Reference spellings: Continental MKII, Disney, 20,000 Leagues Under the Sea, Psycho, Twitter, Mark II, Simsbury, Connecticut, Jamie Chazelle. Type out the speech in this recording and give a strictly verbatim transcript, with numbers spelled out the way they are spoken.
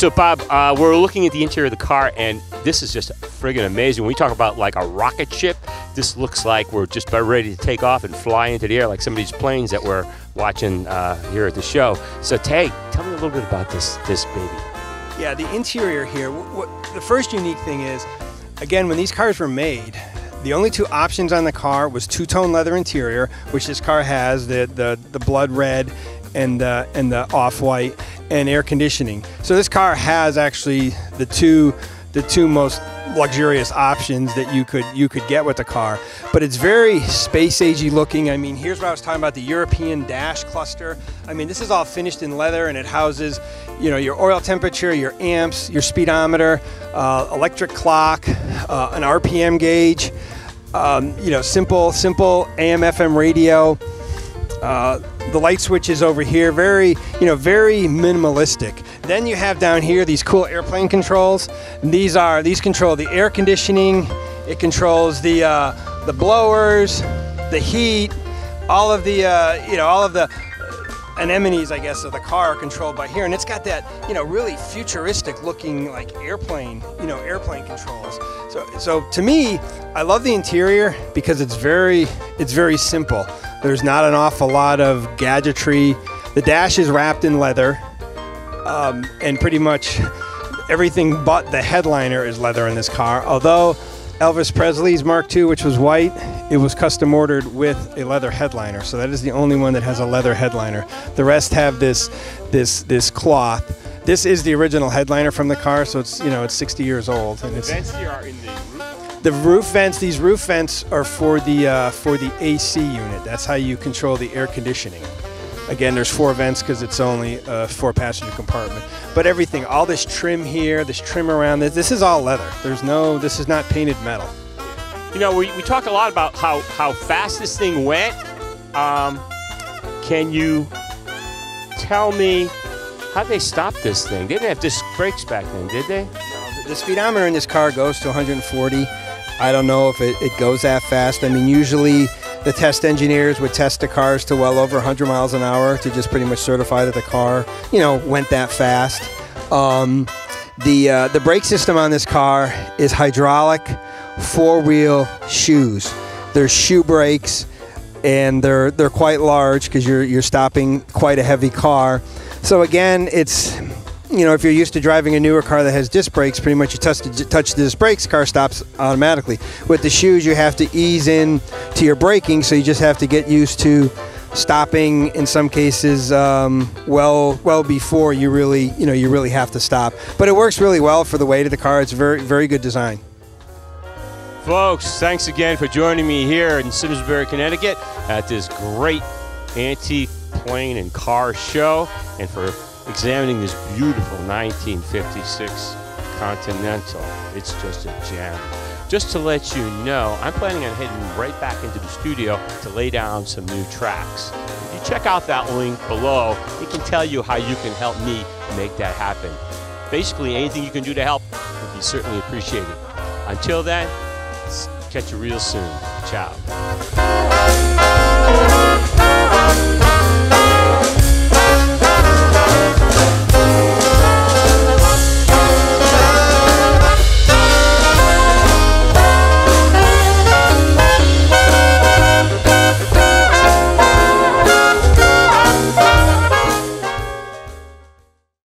So Bob, uh, we're looking at the interior of the car, and this is just friggin' amazing. When we talk about like a rocket ship, this looks like we're just about ready to take off and fly into the air like some of these planes that we're watching uh, here at the show. So Tay, tell me a little bit about this, this baby. Yeah, the interior here, what, the first unique thing is, again, when these cars were made, the only two options on the car was two-tone leather interior, which this car has, the, the, the blood red and the, and the off-white, and air conditioning. So this car has actually the two the two most luxurious options that you could you could get with the car. But it's very space-agey looking. I mean, here's what I was talking about, the European dash cluster. I mean, this is all finished in leather, and it houses, you know, your oil temperature, your amps, your speedometer, uh, electric clock, uh, an R P M gauge, um, you know, simple simple A M F M radio. Uh, the light switch is over here, very, you know, very minimalistic. Then you have down here these cool airplane controls. And these are, these control the air conditioning, it controls the, uh, the blowers, the heat, all of the, uh, you know, all of the anemones, I guess, of the car are controlled by here. And it's got that, you know, really futuristic looking like airplane, you know, airplane controls. So, so to me, I love the interior because it's very, it's very simple. There's not an awful lot of gadgetry. The dash is wrapped in leather, um, and pretty much everything but the headliner is leather in this car. Although Elvis Presley's Mark two, which was white, it was custom ordered with a leather headliner. So that is the only one that has a leather headliner. The rest have this, this, this cloth. This is the original headliner from the car, so it's, you know, it's sixty years old. And the vents here are in the roof. The roof vents, these roof vents are for the, uh, for the A C unit. That's how you control the air conditioning. Again, there's four vents because it's only a four passenger compartment. But everything, all this trim here, this trim around this, this is all leather. There's no, this is not painted metal. You know, we, we talk a lot about how, how fast this thing went. Um, can you tell me how they stopped this thing? They didn't have disc brakes back then, did they? No, the speedometer in this car goes to one hundred forty. I don't know if it, it goes that fast. I mean, usually the test engineers would test the cars to well over one hundred miles an hour to just pretty much certify that the car, you know, went that fast. Um, the, uh, the brake system on this car is hydraulic four-wheel shoes. They're shoe brakes, and they're, they're quite large because you're, you're stopping quite a heavy car. So again, it's, you know, if you're used to driving a newer car that has disc brakes, pretty much you touch the, touch the disc brakes, car stops automatically. With the shoes, you have to ease in to your braking, so you just have to get used to stopping. In some cases, um, well, well before you really, you know, you really have to stop. But it works really well for the weight of the car. It's very, very good design. Folks, thanks again for joining me here in Simsbury, Connecticut, at this great antique plane and car show, and for examining this beautiful nineteen fifty-six Continental. It's just a gem. Just to let you know, I'm planning on heading right back into the studio to lay down some new tracks. If you check out that link below, it can tell you how you can help me make that happen. Basically, anything you can do to help would be certainly appreciated. Until then, catch you real soon. Ciao.